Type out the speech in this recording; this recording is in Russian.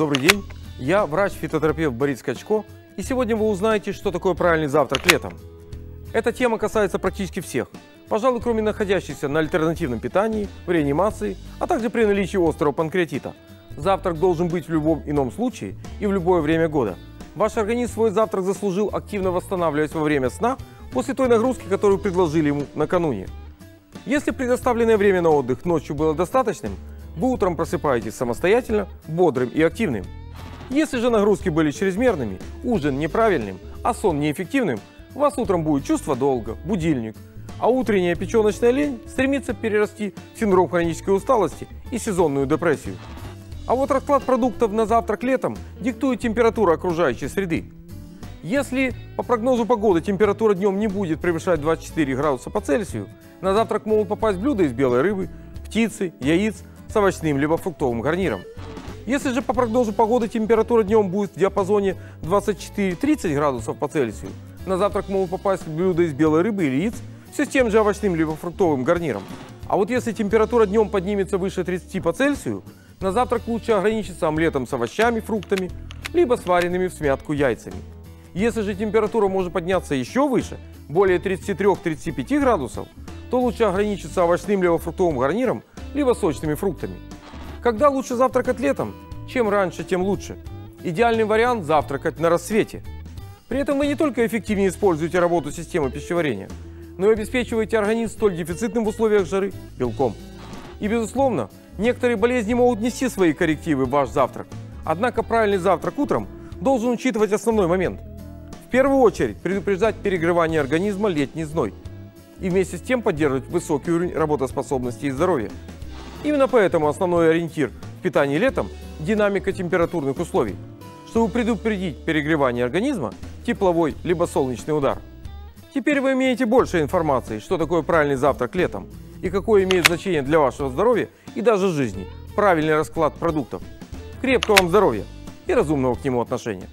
Добрый день, я врач-фитотерапевт Борис Качко, и сегодня вы узнаете, что такое правильный завтрак летом. Эта тема касается практически всех, пожалуй, кроме находящихся на альтернативном питании, в реанимации, а также при наличии острого панкреатита. Завтрак должен быть в любом ином случае и в любое время года. Ваш организм свой завтрак заслужил, активно восстанавливаясь во время сна после той нагрузки, которую предложили ему накануне. Если предоставленное время на отдых ночью было достаточным, вы утром просыпаетесь самостоятельно, бодрым и активным. Если же нагрузки были чрезмерными, ужин неправильным, а сон неэффективным, у вас утром будет чувство долга, будильник, а утренняя печеночная лень стремится перерасти в синдром хронической усталости и сезонную депрессию. А вот расклад продуктов на завтрак летом диктует температура окружающей среды. Если по прогнозу погоды температура днем не будет превышать 24 градуса по Цельсию, на завтрак могут попасть блюда из белой рыбы, птицы, яиц с овощным либо фруктовым гарниром. Если же по прогнозу погоды температура днем будет в диапазоне 24-30 градусов по Цельсию, на завтрак могут попасть блюда из белой рыбы или яиц, все с тем же овощным либо фруктовым гарниром. А вот если температура днем поднимется выше 30 по Цельсию, на завтрак лучше ограничиться омлетом с овощами, фруктами, либо сваренными в смятку яйцами. Если же температура может подняться еще выше, более 33-35 градусов, то лучше ограничиться овощным либо фруктовым гарниром, либо сочными фруктами. Когда лучше завтракать летом? Чем раньше, тем лучше. Идеальный вариант – завтракать на рассвете. При этом вы не только эффективнее используете работу системы пищеварения, но и обеспечиваете организм столь дефицитным в условиях жары белком. И, безусловно, некоторые болезни могут нести свои коррективы в ваш завтрак. Однако правильный завтрак утром должен учитывать основной момент. В первую очередь предупреждать перегревание организма летний зной и вместе с тем поддерживать высокий уровень работоспособности и здоровья. Именно поэтому основной ориентир в питании летом – динамика температурных условий, чтобы предупредить перегревание организма, тепловой либо солнечный удар. Теперь вы имеете больше информации, что такое правильный завтрак летом и какое имеет значение для вашего здоровья и даже жизни правильный расклад продуктов. Крепкого вам здоровья и разумного к нему отношения.